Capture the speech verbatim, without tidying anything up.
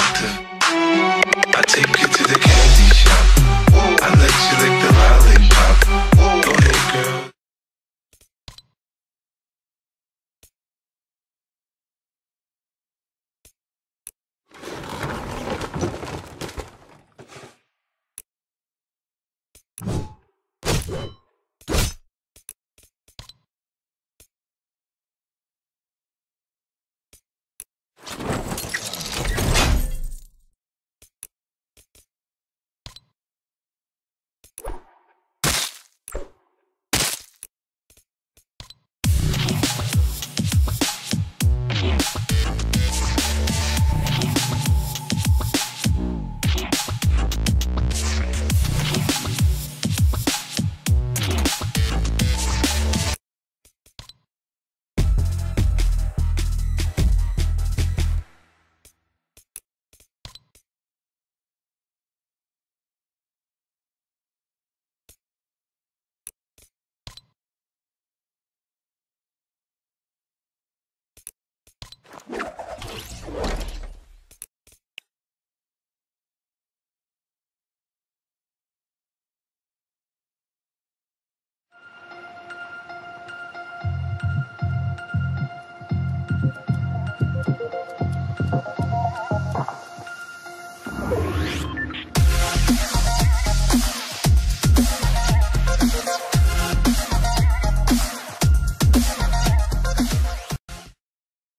seductive. I take you to the